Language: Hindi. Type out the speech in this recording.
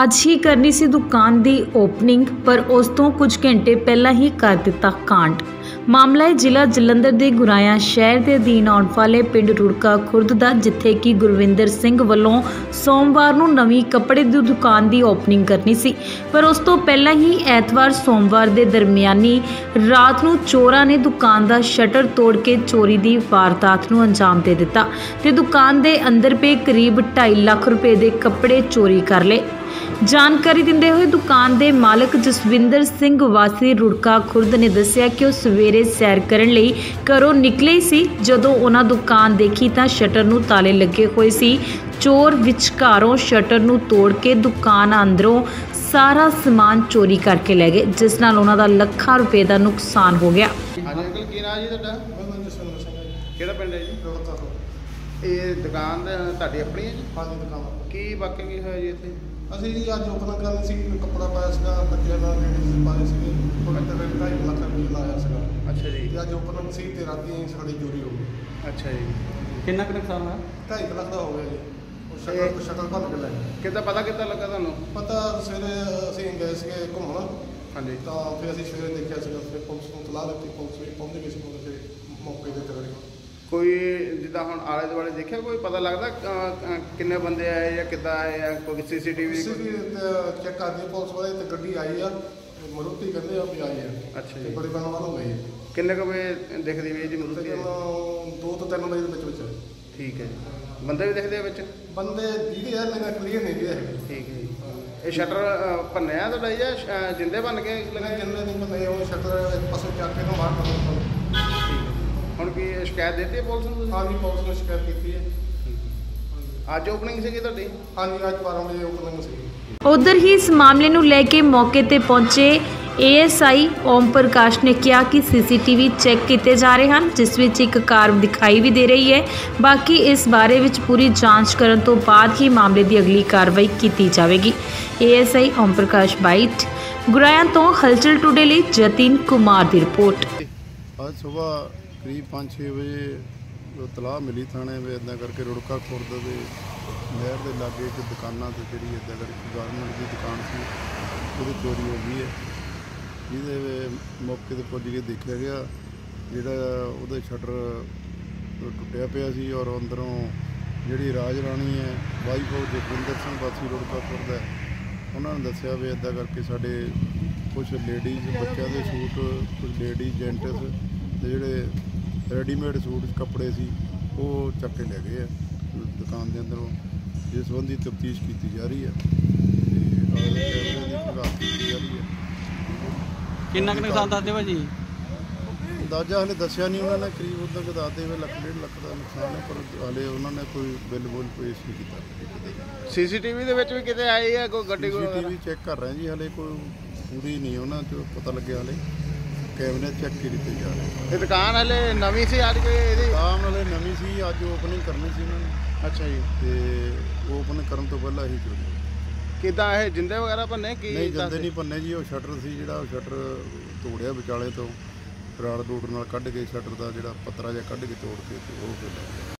आज ही करनी सी दुकान दी ओपनिंग पर उस तो कुछ घंटे पहला ही कर दिता कांड। मामला है जिला जलंधर के गुराया शहर के अधीन आने वाले पिंड रुड़का खुर्द का, जिथे कि गुरविंदर सिंह वालों सोमवार को नवी कपड़े की दुकान की ओपनिंग करनी सी, पर उस तो पहला ही एतवार सोमवार के दरमियानी रात को चोरों ने दुकान का शटर तोड़ के चोरी की वारदात को अंजाम दे दिता ते दुकान के अंदर पे करीब 2.5 लाख रुपए के कपड़े चोरी कर ले। जानकारी दिंदे हुए दुकान के मालक जसविंदर सिंह वासी रुड़का खुर्द ने दस्सिया कि उस सवेरे सैर करन लई घरों निकले ही सी, जदों उन्हां दुकान देखी तां शटर नूं ताले लगे हुए सी। चोर विचकारों शटर नूं तोड़ के दुकान अंदरों सारा समान चोरी करके लै गए, जिस नाल उन्हां दा लाखां रुपए का नुकसान हो गया। ਅਸੀਂ ਜੀ ਅੱਜ ਓਪਨਿੰਗ ਕਰਨੀ ਸੀ, ਕੱਪੜਾ ਪਾਇਆ ਸੀਗਾ, ਬੱਚਿਆਂ ਦਾ ਲੇਡੀਜ਼ ਪਾਏ ਸੀਗੇ, ਉਹਨਾਂ ਦਾ ਰੇਟ 2.5 ਲੱਖ ਰੁਪਏ ਲਾਇਆ ਸੀਗਾ। ਅੱਛਾ ਜੀ। ਤੇ ਅੱਜ ਓਪਨਿੰਗ ਸੀ ਤੇ ਰਾਤੀ ਸਾਡੀ ਚੋਰੀ ਹੋ ਗਈ। ਅੱਛਾ ਜੀ। ਕਿੰਨਾ ਕੁ ਨੁਕਸਾਨ ਹੋਇਆ? 2.5 ਲੱਖ ਦਾ ਹੋ ਗਿਆ ਜੀ। ਉਹ ਸ਼ਕਲ ਭੰਨ ਕੇ ਲੈ ਗਏ। ਕਿੱਦਾਂ ਲੱਗਾ ਤੁਹਾਨੂੰ? ਪਤਾ ਸਵੇਰੇ ਅਸੀਂ ਗਏ ਸੀਗੇ ਘੁੰਮਣ। ਹਾਂਜੀ। ਤਾਂ ਫਿਰ ਅਸੀਂ ਸਵੇਰੇ ਦੇਖਿਆ ਸੀਗਾ, ਫਿਰ ਪੁਲਿਸ ਨੂੰ ਤਲਾਹ ਦਿੱਤੀ, ਪੁਲਿਸ ਵੀ ਪਹੁੰਚ ਗਈ ਸੀ ਉਹਦੇ ਮੌਕੇ 'ਤੇ। कोई जिदा हम आले दुआले देखा, कोई पता लगता किन्ने बंदे आए या कि CCTV चेक करती पुलिस वाले तो गड्डी आई है, मरुती कहते भी आई है। अच्छा जी। बड़े पैन वालों गई किन्ने क बजे दिखती भी जी? मरुती 2 तो 3 बजे के बच्चे। ठीक है जी। बंदे भी दिखते बच्चे? बंदे दिखे लेकिन क्लीयर नहीं है। ठीक है जी। ये शटर भन्नया तो लाई है, जिंदे बन गए लेकिन जिंदे नहीं बने, शटर पासों चाके तो बाहर कर। ਹੁਣ ਵੀ ਸ਼ਿਕਾਇਤ ਦਿੱਤੀ ਪੁਲਿਸ ਨੂੰ? ਹਾਂ ਜੀ, ਪੁਲਿਸ ਨੂੰ ਸ਼ਿਕਾਇਤ ਕੀਤੀ ਹੈ। ਅੱਜ ਓਪਨਿੰਗ ਸੀਗੀ ਤੁਹਾਡੀ? ਹਾਂ ਜੀ, ਅੱਜ 12 ਵਜੇ ਓਪਨਿੰਗ ਸੀਗੀ। ਉਧਰ ਹੀ ਇਸ ਮਾਮਲੇ ਨੂੰ ਲੈ ਕੇ ਮੌਕੇ ਤੇ ਪਹੁੰਚੇ ASI ओम प्रकाश ने कहा कि CCTV चेक किए जा रहे हैं, जिस विच एक कार दिखाई भी दे रही है। बाकी इस बारे में पूरी जांच करने तो बाद ही मामले की अगली कार्रवाई की जाएगी। ASI ओम प्रकाश बाइट गुराया तो हलचल टुडे लिए जतिन कुमार की रिपोर्ट। आज सुबह करीब 5-6 बजे तलाह मिली थाने में, इदा करके रुड़का खुर्द के नहर के लागे एक दुकाना से जी इदा करके गारमेंट की दुकान थी, वो चोरी हो गई है। जिसे मौके पर पुज के देखा गया, जो शटर टुटिया पाया सी और अंदरों जी राज राणी है वाइफ ऑफ जसविंदर सिंह वासी रुड़का खुर्द है, उन्होंने दस्सिया भी इदा करके साढ़े कुछ लेडीज़ बच्चों के सूट, कुछ लेडीज़ जेंट्स जोड़े रेडीमेड सूट कपड़े से वो चक्के ले गए दुकान के अंदरों, जिस संबंधी तफ्तीश की जा रही है। कितना नुकसान दस दे जी? अंदाजा हाले दसिया नहीं उन्होंने, करीब उधर दस दे 1.5 लाख का नुकसान है, पर हाले उन्होंने कोई बिल बुल पेश नहीं किया। CCTV भी कितने आई है कोई गड्डी? CCTV चेक कर रहे हैं जी, हाले कोई पूरी नहीं उन्होंने पता लगे, हाले कैमरे चेक की जा रहे हैं। दुकान हाले नवी सी, आज दुकान हाले नवी सी, आज ओपनिंग करनी सी उन्होंने। अच्छा जी। तो ओपनिंग करने तो पहला ही चोरी कि जिंदे वगैरह भन्ने? कि नहीं, जिंदे नहीं भन्ने जी, वो शटर सी जो शटर तोड़िया विचाले तो राड़ रूट नाल कढ़ के शटर का जो पत्रा जहा कढ़ के तोड़ के